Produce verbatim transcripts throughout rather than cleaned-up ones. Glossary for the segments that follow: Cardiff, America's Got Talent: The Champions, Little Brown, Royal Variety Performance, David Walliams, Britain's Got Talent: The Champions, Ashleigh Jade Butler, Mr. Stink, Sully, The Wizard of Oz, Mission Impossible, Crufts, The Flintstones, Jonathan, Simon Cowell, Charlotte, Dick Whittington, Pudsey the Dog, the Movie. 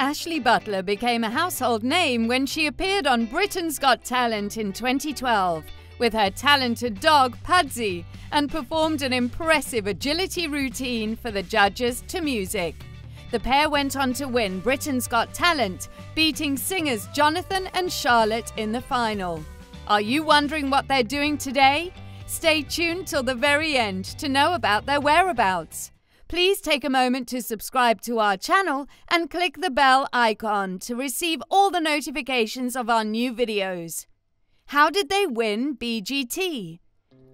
Ashleigh Butler became a household name when she appeared on Britain's Got Talent in twenty twelve with her talented dog Pudsey and performed an impressive agility routine for the judges to music. The pair went on to win Britain's Got Talent, beating singers Jonathan and Charlotte in the final. Are you wondering what they're doing today? Stay tuned till the very end to know about their whereabouts. Please take a moment to subscribe to our channel and click the bell icon to receive all the notifications of our new videos. How did they win B G T?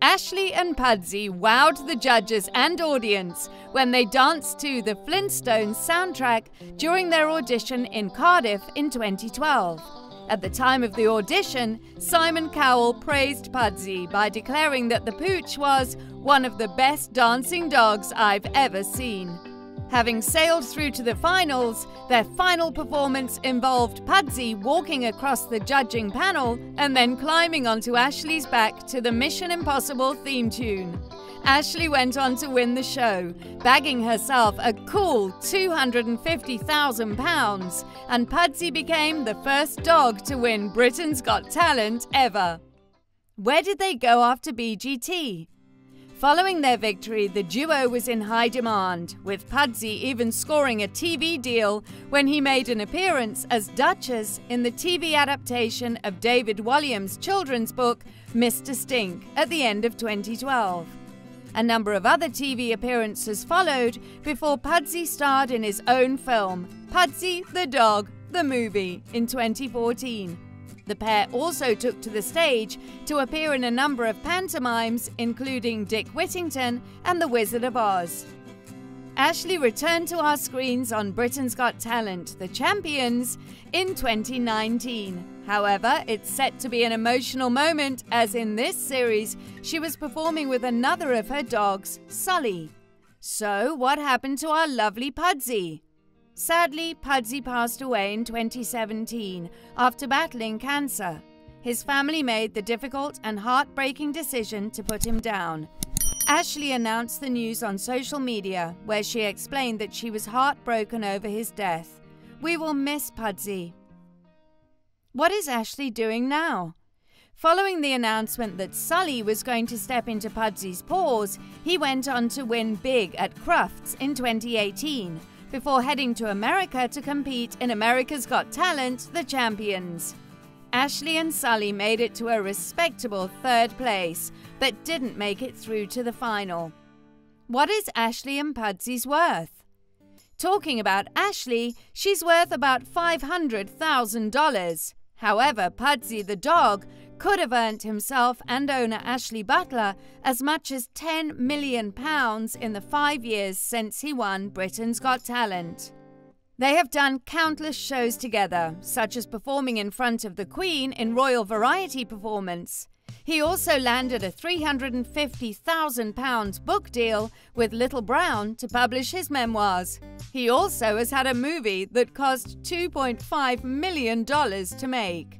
Ashleigh and Pudsey wowed the judges and audience when they danced to the Flintstones soundtrack during their audition in Cardiff in twenty twelve. At the time of the audition, Simon Cowell praised Pudsey by declaring that the pooch was one of the best dancing dogs I've ever seen. Having sailed through to the finals, their final performance involved Pudsey walking across the judging panel and then climbing onto Ashleigh's back to the Mission Impossible theme tune. Ashleigh went on to win the show, bagging herself a cool two hundred and fifty thousand pounds, and Pudsey became the first dog to win Britain's Got Talent ever. Where did they go after B G T? Following their victory, the duo was in high demand, with Pudsey even scoring a T V deal when he made an appearance as Duchess in the T V adaptation of David Walliams' children's book, Mister Stink, at the end of twenty twelve. A number of other T V appearances followed before Pudsey starred in his own film, Pudsey the Dog, the Movie, in twenty fourteen. The pair also took to the stage to appear in a number of pantomimes, including Dick Whittington and The Wizard of Oz. Ashleigh returned to our screens on Britain's Got Talent: The Champions in twenty nineteen. However, it's set to be an emotional moment, as in this series, she was performing with another of her dogs, Sully. So, what happened to our lovely Pudsey? Sadly, Pudsey passed away in twenty seventeen after battling cancer. His family made the difficult and heartbreaking decision to put him down. Ashleigh announced the news on social media, where she explained that she was heartbroken over his death. We will miss Pudsey. What is Ashleigh doing now? Following the announcement that Sully was going to step into Pudsey's paws, he went on to win big at Crufts in twenty eighteen. Before heading to America to compete in America's Got Talent: The Champions. Ashleigh and Sully made it to a respectable third place, but didn't make it through to the final. What is Ashleigh and Pudsey's worth? Talking about Ashleigh, she's worth about five hundred thousand dollars. However, Pudsey the dog could have earned himself and owner Ashleigh Butler as much as ten million pounds in the five years since he won Britain's Got Talent. They have done countless shows together, such as performing in front of the Queen in Royal Variety Performance. He also landed a three hundred and fifty thousand pound book deal with Little Brown to publish his memoirs. He also has had a movie that cost two point five million dollars to make.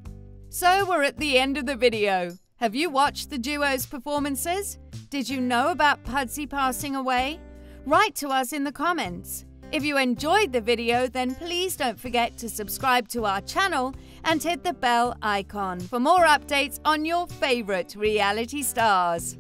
So we're at the end of the video. Have you watched the duo's performances? Did you know about Pudsey passing away? Write to us in the comments. If you enjoyed the video, then please don't forget to subscribe to our channel and hit the bell icon for more updates on your favorite reality stars.